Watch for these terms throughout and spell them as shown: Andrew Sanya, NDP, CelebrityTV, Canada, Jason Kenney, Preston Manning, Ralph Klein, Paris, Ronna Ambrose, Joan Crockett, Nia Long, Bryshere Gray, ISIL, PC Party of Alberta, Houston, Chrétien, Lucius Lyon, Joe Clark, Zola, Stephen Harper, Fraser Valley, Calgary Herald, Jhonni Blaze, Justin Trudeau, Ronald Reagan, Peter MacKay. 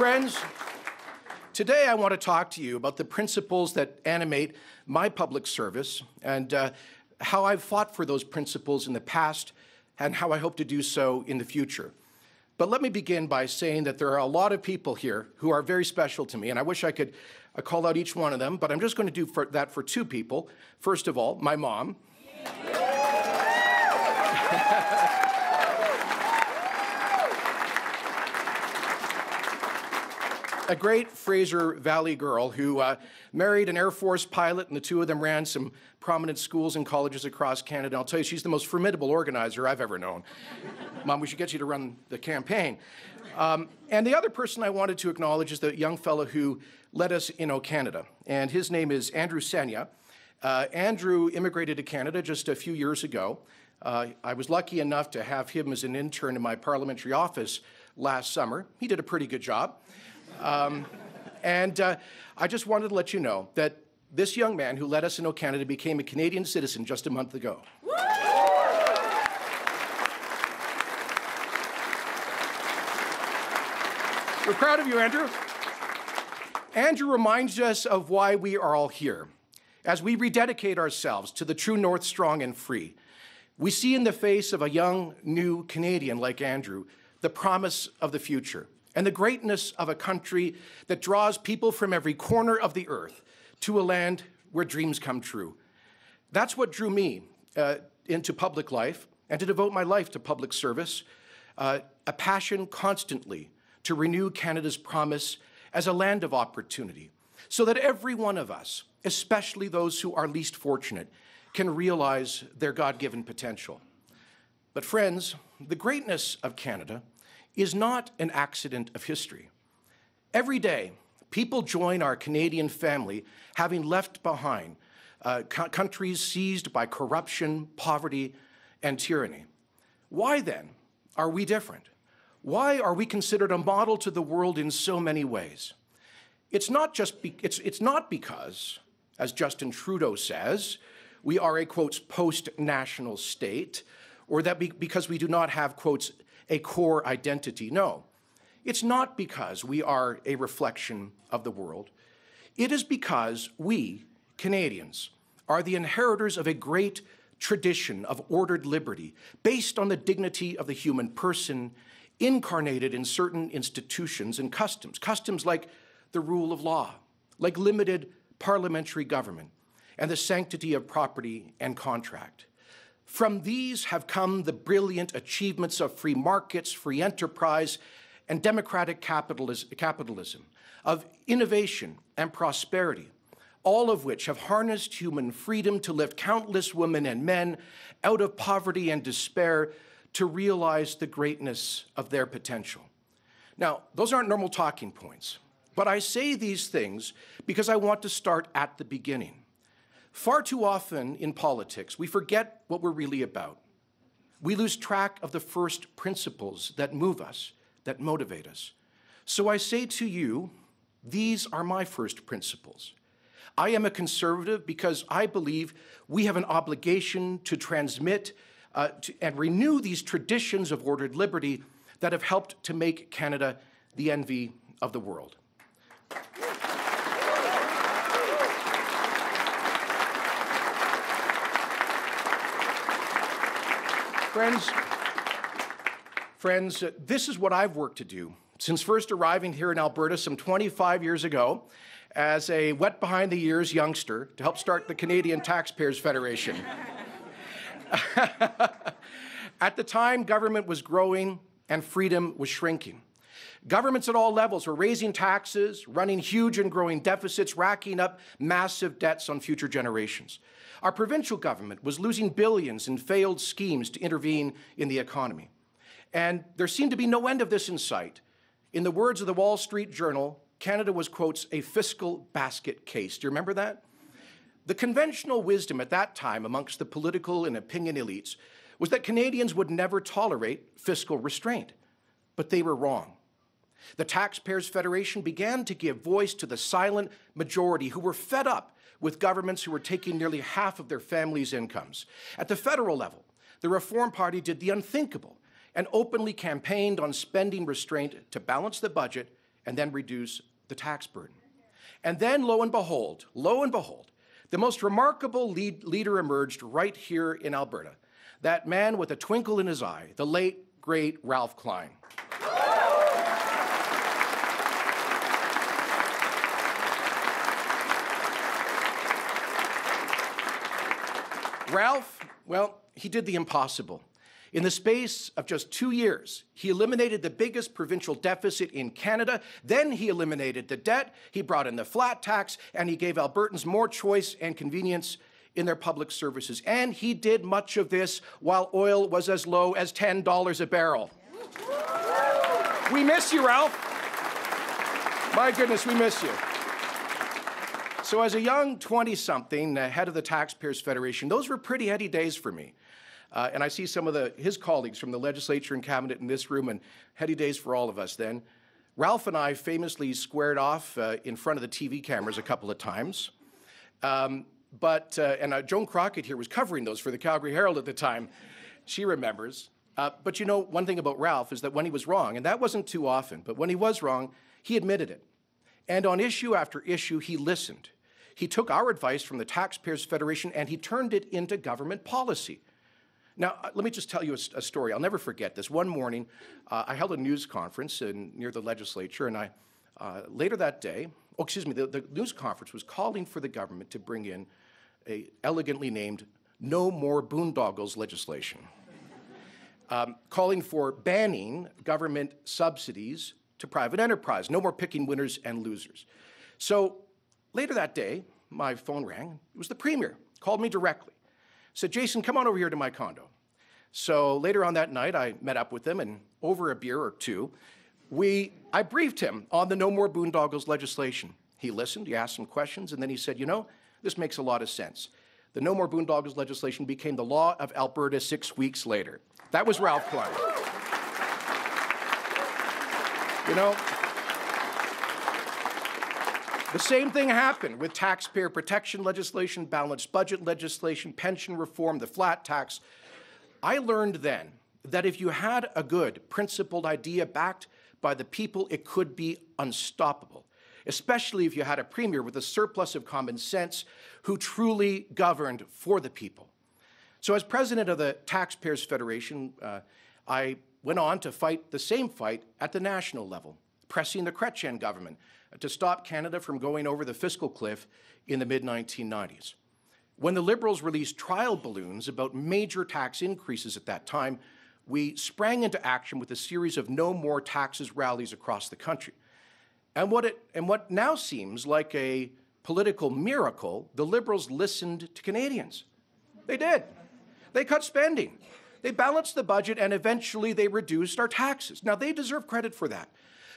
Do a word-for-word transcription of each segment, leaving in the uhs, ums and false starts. Friends, today I want to talk to you about the principles that animate my public service and uh, how I've fought for those principles in the past and how I hope to do so in the future. But let me begin by saying that there are a lot of people here who are very special to me, and I wish I could uh, call out each one of them, but I'm just going to do for that for two people. First of all, my mom. A great Fraser Valley girl who uh, married an Air Force pilot, and the two of them ran some prominent schools and colleges across Canada. I'll tell you, she's the most formidable organizer I've ever known. Mom, we should get you to run the campaign. Um, and the other person I wanted to acknowledge is the young fellow who led us in O Canada, and his name is Andrew Sanya. Uh, Andrew immigrated to Canada just a few years ago. Uh, I was lucky enough to have him as an intern in my parliamentary office last summer. He did a pretty good job. Um, and uh, I just wanted to let you know that this young man who led us in O Canada became a Canadian citizen just a month ago. We're proud of you, Andrew. Andrew reminds us of why we are all here. As we rededicate ourselves to the true North, strong and free, we see in the face of a young, new Canadian like Andrew the promise of the future and the greatness of a country that draws people from every corner of the earth to a land where dreams come true. That's what drew me uh, into public life and to devote my life to public service, uh, a passion constantly to renew Canada's promise as a land of opportunity, so that every one of us, especially those who are least fortunate, can realize their God-given potential. But friends, the greatness of Canada is not an accident of history. Every day, people join our Canadian family, having left behind uh, co countries seized by corruption, poverty, and tyranny. Why then are we different? Why are we considered a model to the world in so many ways? It's not just be it's, it's not because, as Justin Trudeau says, we are a, quotes, post-national state, or that be because we do not have, quotes, a core identity. No, it's not because we are a reflection of the world. It is because we, Canadians, are the inheritors of a great tradition of ordered liberty based on the dignity of the human person, incarnated in certain institutions and customs. Customs like the rule of law, like limited parliamentary government, and the sanctity of property and contract. From these have come the brilliant achievements of free markets, free enterprise, and democratic capitalism, of innovation and prosperity, all of which have harnessed human freedom to lift countless women and men out of poverty and despair to realize the greatness of their potential. Now, those aren't normal talking points, but I say these things because I want to start at the beginning. Far too often in politics, we forget what we're really about. We lose track of the first principles that move us, that motivate us. So I say to you, these are my first principles. I am a conservative because I believe we have an obligation to transmit uh, to, and renew these traditions of ordered liberty that have helped to make Canada the envy of the world. Friends, friends, this is what I've worked to do since first arriving here in Alberta some twenty-five years ago as a wet behind the ears youngster to help start the Canadian Taxpayers Federation. At the time, government was growing and freedom was shrinking. Governments at all levels were raising taxes, running huge and growing deficits, racking up massive debts on future generations. Our provincial government was losing billions in failed schemes to intervene in the economy. And there seemed to be no end of this in sight. In the words of the Wall Street Journal, Canada was, quotes, a fiscal basket case. Do you remember that? The conventional wisdom at that time amongst the political and opinion elites was that Canadians would never tolerate fiscal restraint, but they were wrong. The Taxpayers Federation began to give voice to the silent majority who were fed up with governments who were taking nearly half of their families' incomes. At the federal level, the Reform Party did the unthinkable and openly campaigned on spending restraint to balance the budget and then reduce the tax burden. And then, lo and behold, lo and behold, the most remarkable lead, leader emerged right here in Alberta, that man with a twinkle in his eye, the late, great Ralph Klein. Ralph, well, he did the impossible. In the space of just two years, he eliminated the biggest provincial deficit in Canada. Then he eliminated the debt, he brought in the flat tax, and he gave Albertans more choice and convenience in their public services. And he did much of this while oil was as low as ten dollars a barrel. We miss you, Ralph. My goodness, we miss you. So as a young twenty-something, uh, head of the Taxpayers Federation, those were pretty heady days for me. Uh, and I see some of the, his colleagues from the legislature and cabinet in this room, and heady days for all of us then. Ralph and I famously squared off uh, in front of the T V cameras a couple of times. Um, but, uh, and uh, Joan Crockett here was covering those for the Calgary Herald at the time. She remembers. Uh, but you know, one thing about Ralph is that when he was wrong, and that wasn't too often, but when he was wrong, he admitted it. And on issue after issue, he listened. He took our advice from the Taxpayers Federation and he turned it into government policy. Now, let me just tell you a, a story. I'll never forget this. One morning, uh, I held a news conference in, near the legislature, and I, uh, later that day, oh, excuse me, the, the news conference was calling for the government to bring in a elegantly named No More Boondoggles legislation, um, calling for banning government subsidies to private enterprise. No more picking winners and losers. So later that day, my phone rang. It was the premier. Called me directly. Said, Jason, come on over here to my condo. So later on that night, I met up with him, and over a beer or two, we, I briefed him on the No More Boondoggles legislation. He listened, he asked some questions, and then he said, you know, this makes a lot of sense. The No More Boondoggles legislation became the law of Alberta six weeks later. That was Ralph Klein. You know, the same thing happened with taxpayer protection legislation, balanced budget legislation, pension reform, the flat tax. I learned then that if you had a good, principled idea backed by the people, it could be unstoppable, especially if you had a premier with a surplus of common sense who truly governed for the people. So as president of the Taxpayers Federation, uh, I went on to fight the same fight at the national level, pressing the Chrétien government to stop Canada from going over the fiscal cliff in the mid nineteen nineties. When the Liberals released trial balloons about major tax increases at that time, we sprang into action with a series of no more taxes rallies across the country. And what, it, and what now seems like a political miracle, the Liberals listened to Canadians. They did. They cut spending. They balanced the budget, and eventually they reduced our taxes. Now, they deserve credit for that.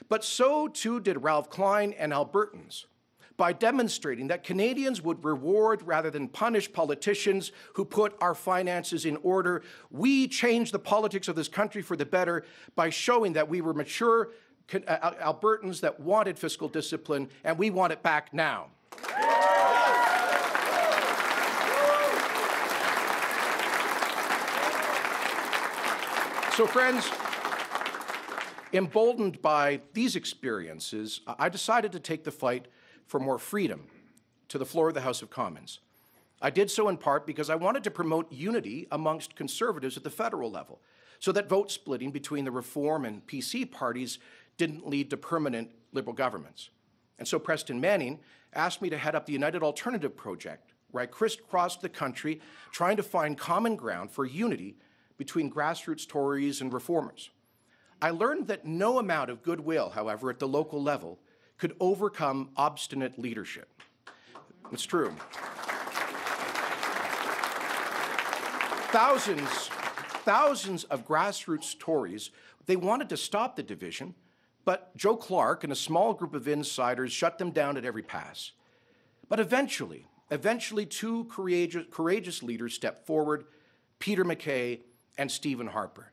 But so too did Ralph Klein and Albertans by demonstrating that Canadians would reward rather than punish politicians who put our finances in order. We changed the politics of this country for the better by showing that we were mature Albertans that wanted fiscal discipline, and we want it back now. So friends, emboldened by these experiences, I decided to take the fight for more freedom to the floor of the House of Commons. I did so in part because I wanted to promote unity amongst Conservatives at the federal level, so that vote splitting between the Reform and P C parties didn't lead to permanent Liberal governments. And so Preston Manning asked me to head up the United Alternative Project, where I crisscrossed the country trying to find common ground for unity between grassroots Tories and reformers. I learned that no amount of goodwill, however, at the local level could overcome obstinate leadership. It's true. Thousands, thousands of grassroots Tories, they wanted to stop the division, but Joe Clark and a small group of insiders shut them down at every pass. But eventually, eventually two courageous, courageous leaders stepped forward, Peter MacKay and Stephen Harper.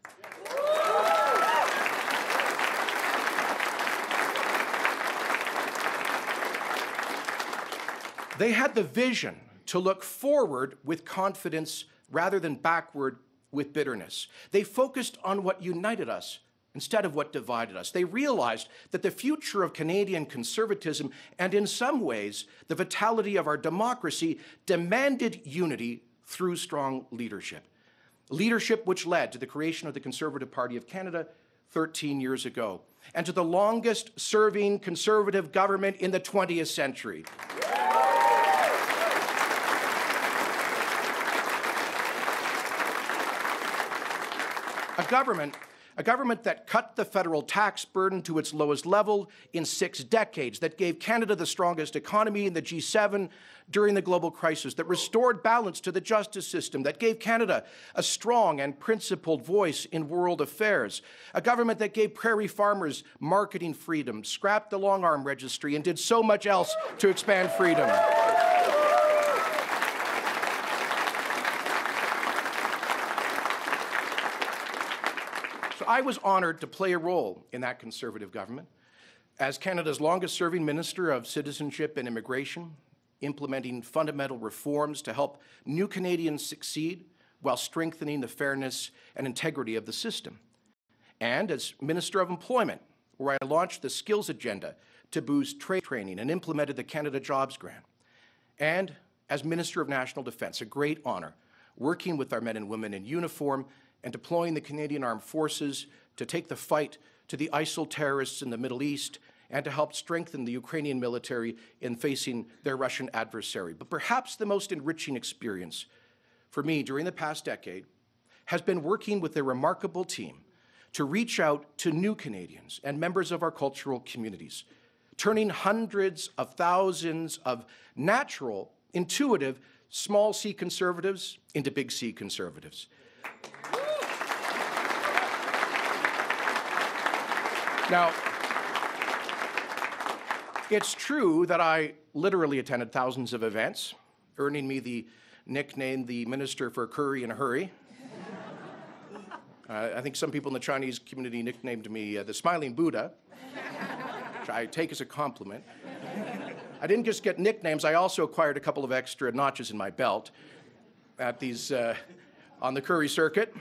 They had the vision to look forward with confidence rather than backward with bitterness. They focused on what united us instead of what divided us. They realized that the future of Canadian conservatism, and in some ways, the vitality of our democracy, demanded unity through strong leadership. Leadership which led to the creation of the Conservative Party of Canada thirteen years ago, and to the longest-serving Conservative government in the twentieth century. A government, a government that cut the federal tax burden to its lowest level in six decades, that gave Canada the strongest economy in the G seven during the global crisis, that restored balance to the justice system, that gave Canada a strong and principled voice in world affairs, a government that gave prairie farmers marketing freedom, scrapped the long-arm registry, and did so much else to expand freedom. I was honored to play a role in that Conservative government as Canada's longest-serving Minister of Citizenship and Immigration, implementing fundamental reforms to help new Canadians succeed while strengthening the fairness and integrity of the system, and as Minister of Employment, where I launched the skills agenda to boost trade training and implemented the Canada Jobs Grant, and as Minister of National Defence, a great honour, working with our men and women in uniform and deploying the Canadian Armed Forces to take the fight to the ISIL terrorists in the Middle East and to help strengthen the Ukrainian military in facing their Russian adversary. But perhaps the most enriching experience for me during the past decade has been working with a remarkable team to reach out to new Canadians and members of our cultural communities, turning hundreds of thousands of natural, intuitive, small C conservatives into big C conservatives. Now, it's true that I literally attended thousands of events, earning me the nickname the Minister for Curry and Hurry. uh, I think some people in the Chinese community nicknamed me uh, the Smiling Buddha, which I take as a compliment. I didn't just get nicknames, I also acquired a couple of extra notches in my belt at these, uh, on the Curry circuit.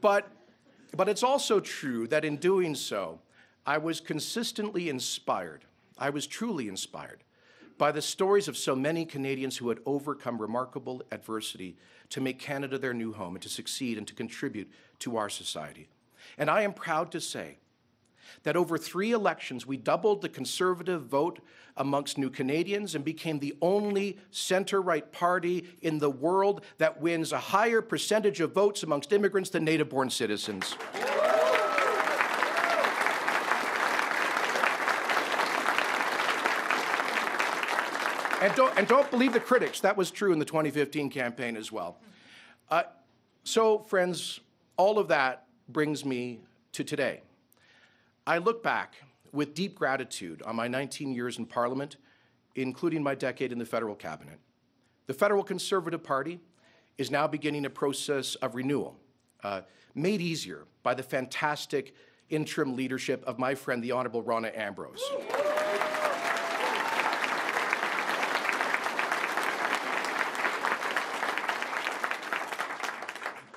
but. But it's also true that in doing so, I was consistently inspired, I was truly inspired by the stories of so many Canadians who had overcome remarkable adversity to make Canada their new home and to succeed and to contribute to our society. And I am proud to say that over three elections, we doubled the Conservative vote amongst new Canadians and became the only centre-right party in the world that wins a higher percentage of votes amongst immigrants than native-born citizens. And don't, and don't believe the critics. That was true in the twenty fifteen campaign as well. Uh, so, friends, all of that brings me to today. I look back with deep gratitude on my nineteen years in Parliament, including my decade in the federal cabinet. The federal Conservative Party is now beginning a process of renewal, uh, made easier by the fantastic interim leadership of my friend, the Honourable Ronna Ambrose.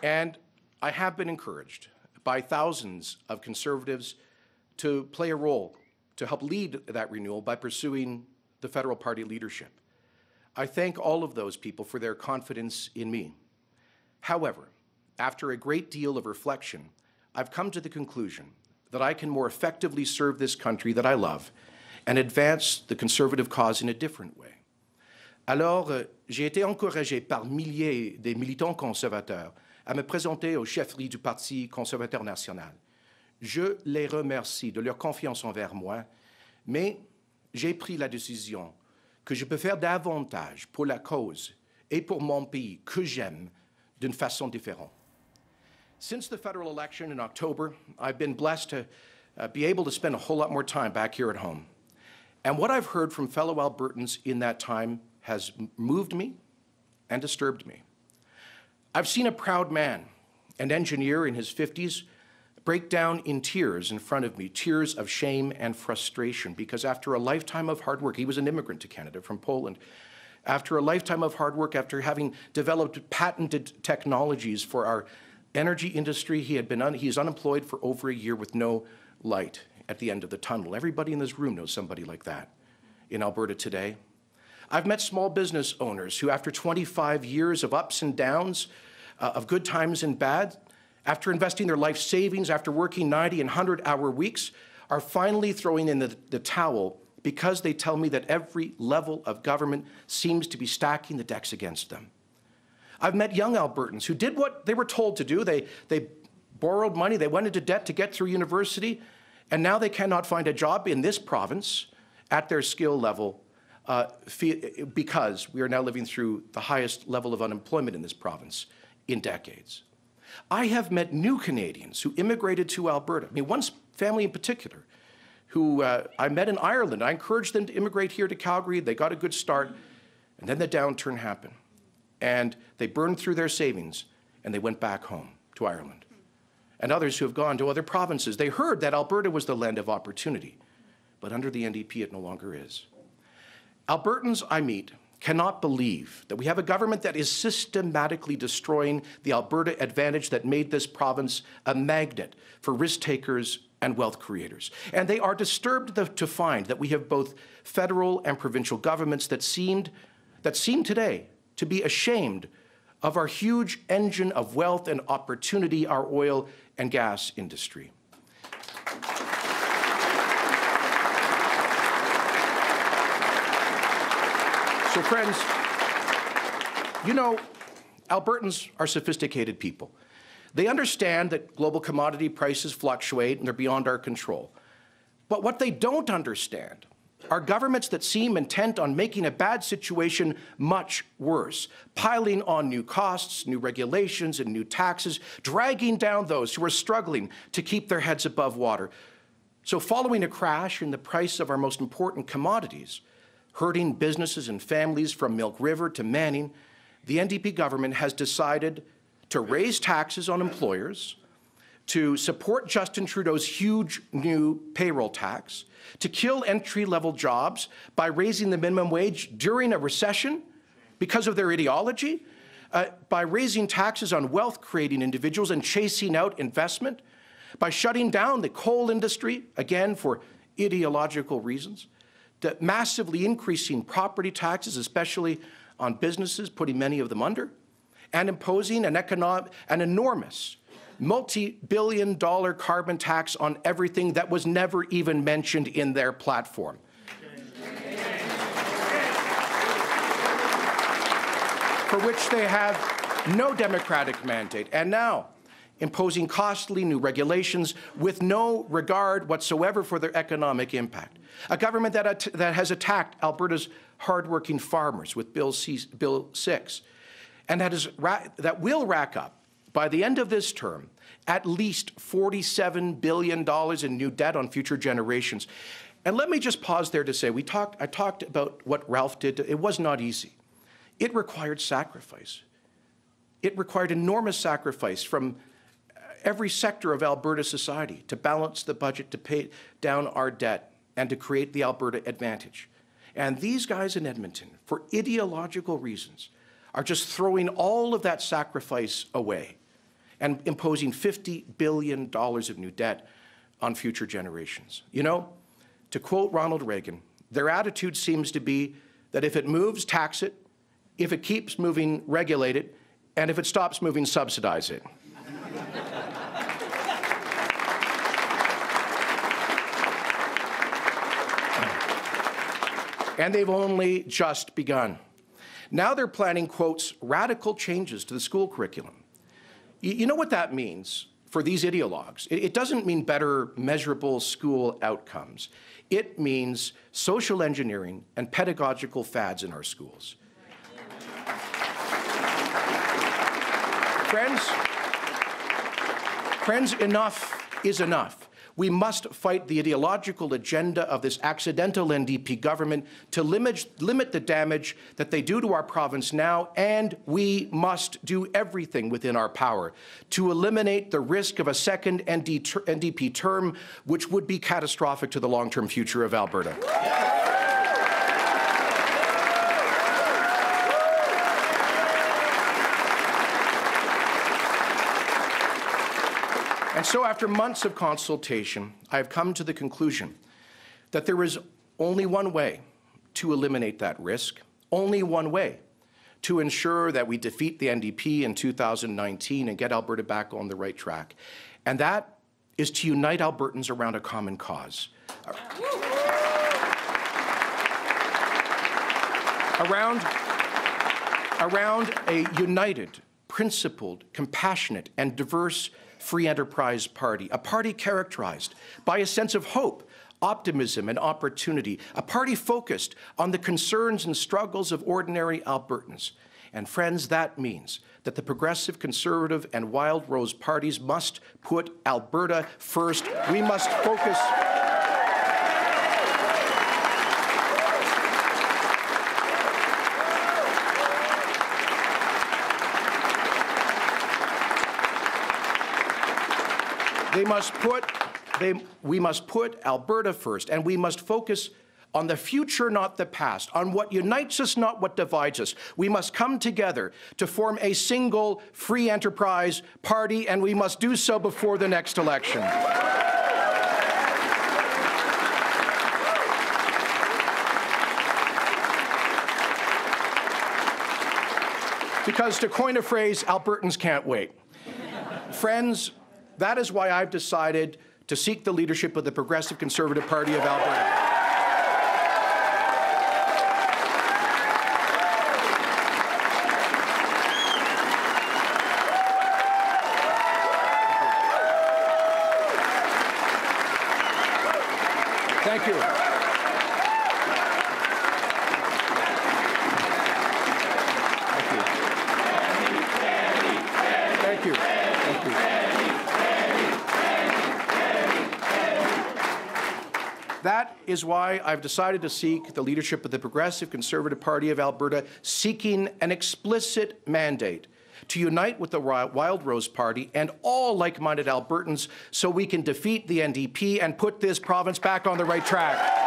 And I have been encouraged by thousands of Conservatives to play a role to help lead that renewal by pursuing the federal party leadership. I thank all of those people for their confidence in me. However, after a great deal of reflection, I've come to the conclusion that I can more effectively serve this country that I love and advance the conservative cause in a different way. Alors, j'ai été encouragé par milliers de militants conservateurs à me présenter aux chefferies du Parti conservateur national. Je les remercie de leur confiance envers moi, mais j'ai pris la décision que je peux faire davantage pour la cause et pour mon pays que j'aime d'une façon différente. Since the federal election in October, I've been blessed to uh, be able to spend a whole lot more time back here at home. And what I've heard from fellow Albertans in that time has moved me and disturbed me. I've seen a proud man, an engineer in his fifties, break down in tears in front of me, tears of shame and frustration, because after a lifetime of hard work, he was an immigrant to Canada from Poland, after a lifetime of hard work, after having developed patented technologies for our energy industry. He had been un he's unemployed for over a year with no light at the end of the tunnel. Everybody in this room knows somebody like that in Alberta today. I've met small business owners who, after twenty-five years of ups and downs, uh, of good times and bad, after investing their life savings, after working ninety and one hundred hour weeks, are finally throwing in the, the towel because they tell me that every level of government seems to be stacking the decks against them. I've met young Albertans who did what they were told to do. They, they borrowed money, they went into debt to get through university, and now they cannot find a job in this province at their skill level uh, because we are now living through the highest level of unemployment in this province in decades. I have met new Canadians who immigrated to Alberta. I mean, one family in particular who uh, I met in Ireland. I encouraged them to immigrate here to Calgary. They got a good start, and then the downturn happened. And they burned through their savings, and they went back home to Ireland. And others who have gone to other provinces, they heard that Alberta was the land of opportunity, but under the N D P, it no longer is. Albertans I meet cannot believe that we have a government that is systematically destroying the Alberta advantage that made this province a magnet for risk takers and wealth creators. And they are disturbed to find that we have both federal and provincial governments that seemed, that seem today to be ashamed of our huge engine of wealth and opportunity, our oil and gas industry. So friends, you know, Albertans are sophisticated people. They understand that global commodity prices fluctuate and they're beyond our control. But what they don't understand are governments that seem intent on making a bad situation much worse, piling on new costs, new regulations, and new taxes, dragging down those who are struggling to keep their heads above water. So following a crash in the price of our most important commodities, hurting businesses and families from Milk River to Manning, the N D P government has decided to raise taxes on employers, to support Justin Trudeau's huge new payroll tax, to kill entry-level jobs by raising the minimum wage during a recession because of their ideology, uh, by raising taxes on wealth-creating individuals and chasing out investment, by shutting down the coal industry, again, for ideological reasons, to massively increasing property taxes, especially on businesses, putting many of them under, and imposing an, economic, an enormous multi-billion dollar carbon tax on everything that was never even mentioned in their platform. For which they have no democratic mandate. And now, imposing costly new regulations with no regard whatsoever for their economic impact. A government that, that has attacked Alberta's hardworking farmers with Bill C Bill six, and that, is that will rack up by the end of this term, at least forty-seven billion dollars in new debt on future generations. And let me just pause there to say, we talked, I talked about what Ralph did. It was not easy. It required sacrifice. It required enormous sacrifice from every sector of Alberta society to balance the budget, to pay down our debt, and to create the Alberta advantage. And these guys in Edmonton, for ideological reasons, are just throwing all of that sacrifice away and imposing fifty billion dollars of new debt on future generations. You know, to quote Ronald Reagan, their attitude seems to be that if it moves, tax it, if it keeps moving, regulate it, and if it stops moving, subsidize it. And they've only just begun. Now they're planning, quotes, radical changes to the school curriculum. You know what that means for these ideologues? It doesn't mean better measurable school outcomes. It means social engineering and pedagogical fads in our schools. Friends, friends, enough is enough. We must fight the ideological agenda of this accidental N D P government to limit, limit the damage that they do to our province now, and we must do everything within our power to eliminate the risk of a second N D P term, which would be catastrophic to the long-term future of Alberta. And so after months of consultation, I have come to the conclusion that there is only one way to eliminate that risk, only one way to ensure that we defeat the N D P in two thousand nineteen and get Alberta back on the right track. And that is to unite Albertans around a common cause. Around, around a united, principled, compassionate, and diverse free enterprise party, a party characterized by a sense of hope, optimism, and opportunity, a party focused on the concerns and struggles of ordinary Albertans. And friends, that means that the Progressive, Conservative, and Wild Rose parties must put Alberta first. We must focus... They must put, they, we must put Alberta first, and we must focus on the future, not the past, on what unites us, not what divides us. We must come together to form a single free enterprise party, and we must do so before the next election. Because to coin a phrase, Albertans can't wait. Friends, that is why I've decided to seek the leadership of the Progressive Conservative Party of Alberta. Thank you. Thank you. Thank you. Thank you. That is why I've decided to seek the leadership of the Progressive Conservative Party of Alberta, seeking an explicit mandate to unite with the Wild Rose Party and all like-minded Albertans so we can defeat the N D P and put this province back on the right track.